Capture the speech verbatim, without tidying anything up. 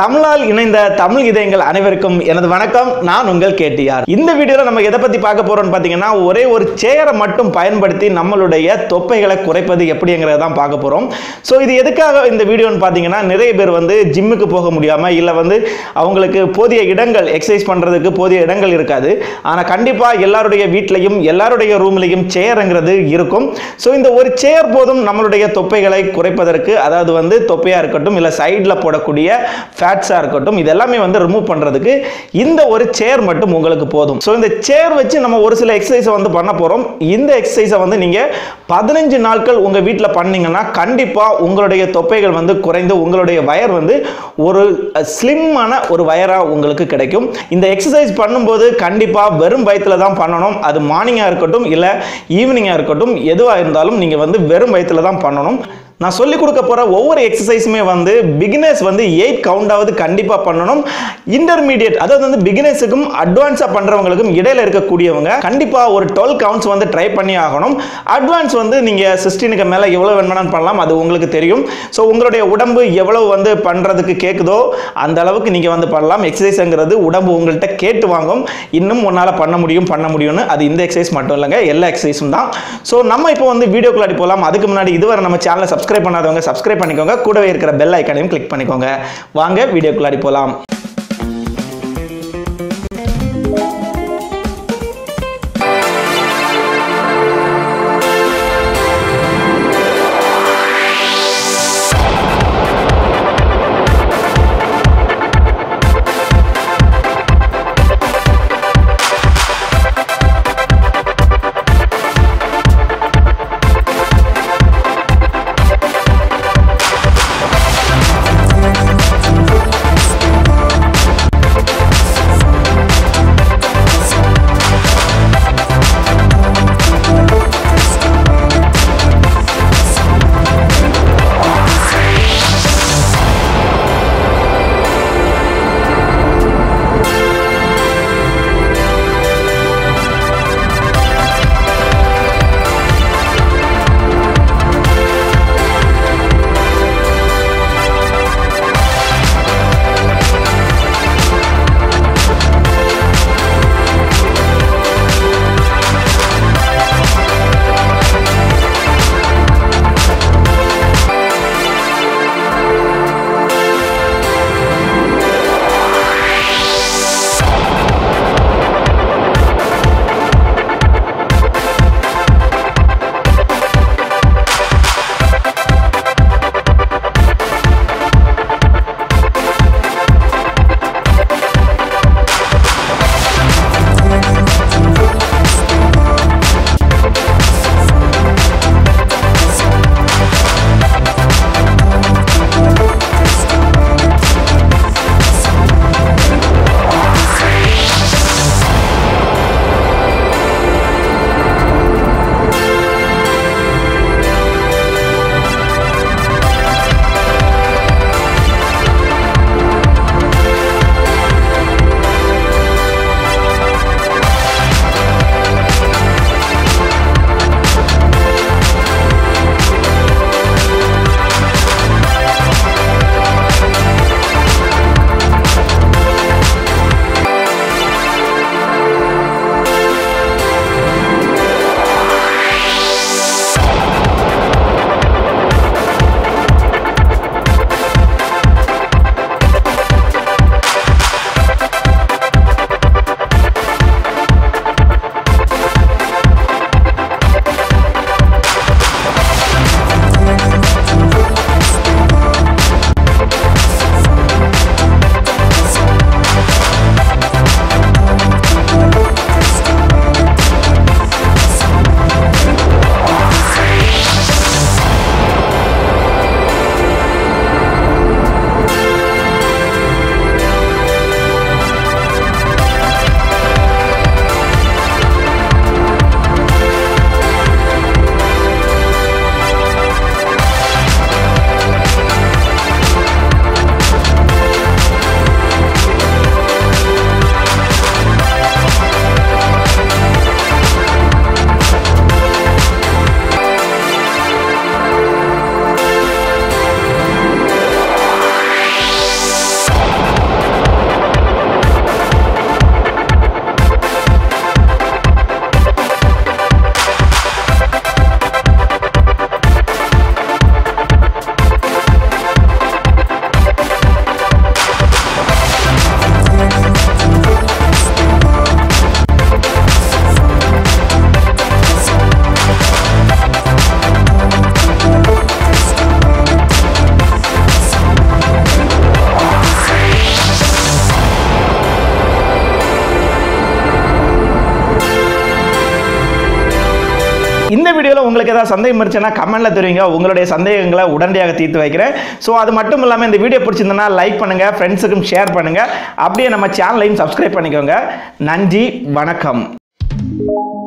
தமிழால் இணைந்த தமிழ் இதயங்கள் அனைவருக்கும் எனது வணக்கம். நான் உங்கள் கேட்டியார். இந்த வீடியோவில் நம்ம எதை பற்றி பார்க்க போகிறோம்னு பார்த்தீங்கன்னா, ஒரே ஒரு சேரை மட்டும் பயன்படுத்தி நம்மளுடைய தொப்பைகளை குறைப்பது எப்படிங்கிறத தான் பார்க்க போகிறோம். ஸோ இது எதுக்காக இந்த வீடியோன்னு பார்த்தீங்கன்னா, நிறைய பேர் வந்து ஜிம்முக்கு போக முடியாமல் இல்லை வந்து அவங்களுக்கு போதிய இடங்கள் எக்ஸசைஸ் பண்ணுறதுக்கு போதிய இடங்கள் இருக்காது. ஆனால் கண்டிப்பாக எல்லாருடைய வீட்லையும் எல்லாருடைய ரூம்லையும் சேருங்கிறது இருக்கும். ஸோ இந்த ஒரு சேர் போதும் நம்மளுடைய தொப்பைகளை குறைப்பதற்கு, அதாவது வந்து தொப்பையாக இருக்கட்டும் இல்லை சைடில் போடக்கூடிய ஃபேட்ஸாக இருக்கட்டும், இதெல்லாமே வந்து ரிமூவ் பண்ணுறதுக்கு இந்த ஒரு சேர் மட்டும் உங்களுக்கு போதும். ஸோ இந்த சேர் வச்சு நம்ம ஒரு சில எக்ஸசைஸை வந்து பண்ண போகிறோம். இந்த எக்ஸசைஸை வந்து நீங்கள் பதினஞ்சு நாட்கள் உங்கள் வீட்டில் பண்ணிங்கன்னா கண்டிப்பாக உங்களுடைய தொப்பைகள் வந்து குறைந்து உங்களுடைய வயர் வந்து ஒரு ஸ்லிம்மான ஒரு வயராக உங்களுக்கு கிடைக்கும். இந்த எக்ஸசைஸ் பண்ணும்போது கண்டிப்பாக வெறும் வயிற்றில் தான் பண்ணணும். அது மார்னிங்காக இருக்கட்டும் இல்லை ஈவினிங்காக இருக்கட்டும், எதுவாக இருந்தாலும் நீங்கள் வந்து வெறும் வயிற்றில் தான் பண்ணணும். நான் சொல்லிக் கொடுக்க போகிற ஒவ்வொரு எக்ஸசைஸுமே வந்து பிகினர்ஸ் வந்து எயிட் கவுண்டாவது கண்டிப்பாக பண்ணணும். இன்டர்மீடியட், அதாவது வந்து பிகினர்ஸுக்கும் அட்வான்ஸாக பண்ணுறவங்களுக்கும் இடையில் இருக்கக்கூடியவங்க கண்டிப்பாக ஒரு டுவெல் கவுண்ட்ஸ் வந்து ட்ரை பண்ணி ஆகணும். அட்வான்ஸ் வந்து நீங்கள் சிக்ஸ்டீனுக்கு மேலே எவ்வளோ வேணுமானாலும் பண்ணலாம், அது உங்களுக்கு தெரியும். ஸோ உங்களுடைய உடம்பு எவ்வளவு வந்து பண்ணுறதுக்கு கேட்குதோ அந்த அளவுக்கு நீங்கள் வந்து பண்ணலாம். எக்ஸசைஸுங்கிறது உடம்பு உங்கள்கிட்ட கேட்டு வாங்கும், இன்னும் உன்னால் பண்ண முடியும் பண்ண முடியும்னு. அது இந்த எக்ஸசைஸ் மட்டும் இல்லைங்க, எல்லா எக்ஸசைஸும் தான். ஸோ நம்ம இப்போ வந்து வீடியோக்குள்ளாடி போகலாம். அதுக்கு முன்னாடி இதுவரை நம்ம சேனலை சப்ஸ்கிரைப் சப்ஸ்கிரைப் பண்ணாதவங்க சப்ஸ்கிரைப் பண்ணிக்கோங்க, கூடவே இருக்கிற பெல் ஐகானையும் கிளிக் பண்ணிக்கோங்க. வாங்க வீடியோக்குள்ளாடி போகலாம். இந்த வீடியோல உங்களுக்கு ஏதாவது சந்தேகம் இருந்துச்சுன்னா கமெண்ட்ல தெரிவிங்க. உங்களுடைய சந்தேகங்களை உடனடியாக தீர்த்து வைக்கிறேன். சோ அது மட்டும் இல்லாம இந்த வீடியோ பிடிச்சிருந்தனா லைக் பண்ணுங்க, ஃப்ரெண்ட்ஸுக்கும் ஷேர் பண்ணுங்க. அப்படியே நம்ம சேனலையும் சப்ஸ்கிரைப் பண்ணிக்கோங்க. நன்றி, வணக்கம்.